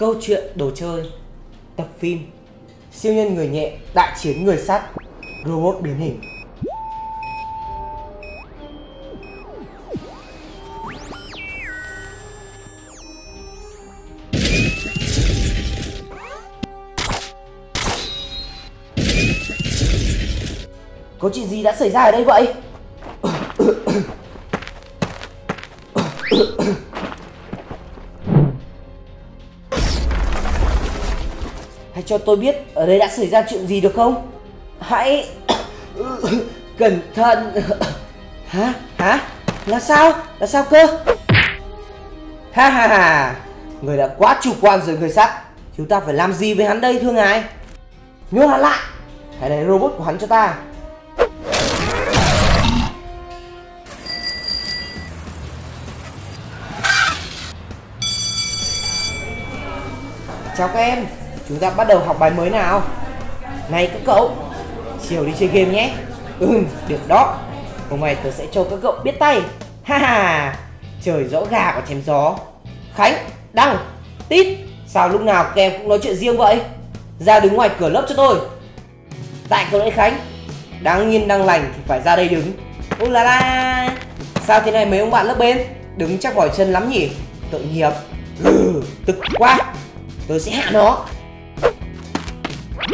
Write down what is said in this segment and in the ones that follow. Câu chuyện đồ chơi, tập phim, siêu nhân người nhẹ, đại chiến người sắt, robot biến hình. Có chuyện gì đã xảy ra ở đây vậy? Hãy cho tôi biết ở đây đã xảy ra chuyện gì được không? Hãy cẩn thận. Hả? Hả? Là sao? Là sao cơ? Ha ha ha! Người đã quá chủ quan rồi người sắt. Chúng ta phải làm gì với hắn đây thưa ngài? Nhốt hắn lại. Hãy lấy robot của hắn cho ta. Chào các em, chúng ta bắt đầu học bài mới nào. Này các cậu, chiều đi chơi game nhé. Được đó. Hôm nay tớ sẽ cho các cậu biết tay. Ha ha, trời rõ gà và chém gió. Khánh, Đăng, Tít, sao lúc nào các em cũng nói chuyện riêng vậy? Ra đứng ngoài cửa lớp cho tôi. Tại cậu đấy Khánh, đáng nhiên đang lành thì phải ra đây đứng. Ô la la, sao thế này mấy ông bạn lớp bên? Đứng chắc mỏi chân lắm nhỉ, tội nghiệp. Tức quá, tôi sẽ hạ nó.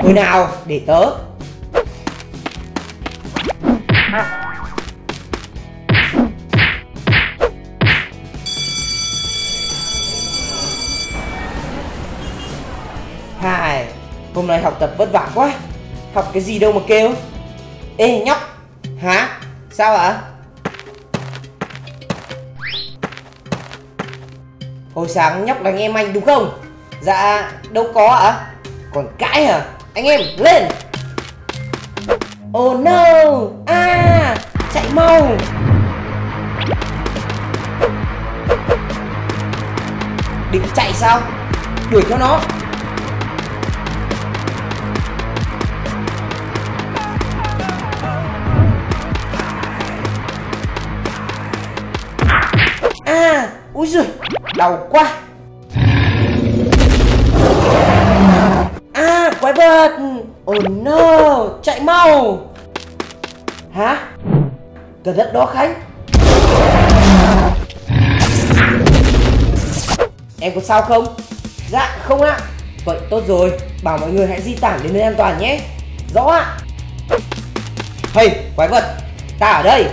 Thôi nào, để tớ. Hài, hôm nay học tập vất vả quá. Học cái gì đâu mà kêu. Ê nhóc. Hả? Sao ạ? Hồi sáng nhóc đánh em anh đúng không? Dạ, đâu có ạ. Còn cãi hả? Anh em, lên! Oh no! À, chạy mau! Định chạy sao? Đuổi theo nó! À, úi giời! Đau quá! Quái vật! Oh no! Chạy mau! Hả? Cẩn thận đó Khánh! Em có sao không? Dạ không ạ! Vậy tốt rồi! Bảo mọi người hãy di tản đến nơi an toàn nhé! Rõ ạ! Hey! Quái vật! Ta ở đây!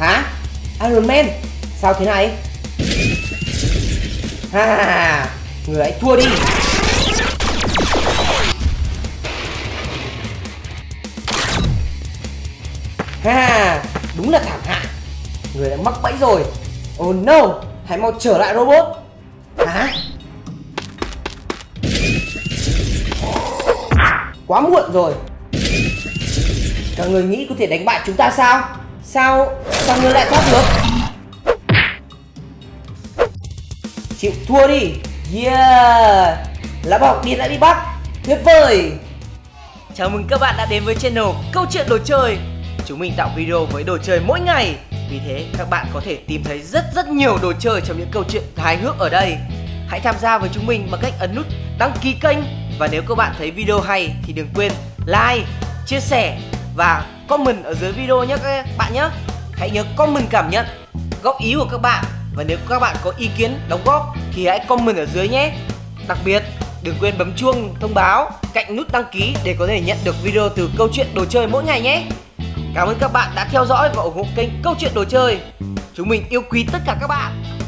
Hả? Iron Man? Sao thế này? Ha! Người hãy thua đi! Ha! Đúng là thảm hại! Người đã mắc bẫy rồi! Oh no! Hãy mau trở lại robot! Hả? Quá muộn rồi! Các người nghĩ có thể đánh bại chúng ta sao? Sao ngươi lại thoát được? Chịu thua đi. Yeah, lá bọc đi lại đi bắt. Tuyệt vời. Chào mừng các bạn đã đến với channel Câu Chuyện Đồ Chơi. Chúng mình tạo video với đồ chơi mỗi ngày, vì thế các bạn có thể tìm thấy rất nhiều đồ chơi trong những câu chuyện hài hước ở đây. Hãy tham gia với chúng mình bằng cách ấn nút đăng ký kênh. Và nếu các bạn thấy video hay thì đừng quên like, chia sẻ và comment ở dưới video nhé các bạn nhé. Hãy nhớ comment cảm nhận, góp ý của các bạn. Và nếu các bạn có ý kiến, đóng góp thì hãy comment ở dưới nhé. Đặc biệt, đừng quên bấm chuông thông báo cạnh nút đăng ký để có thể nhận được video từ Câu Chuyện Đồ Chơi mỗi ngày nhé. Cảm ơn các bạn đã theo dõi và ủng hộ kênh Câu Chuyện Đồ Chơi. Chúng mình yêu quý tất cả các bạn.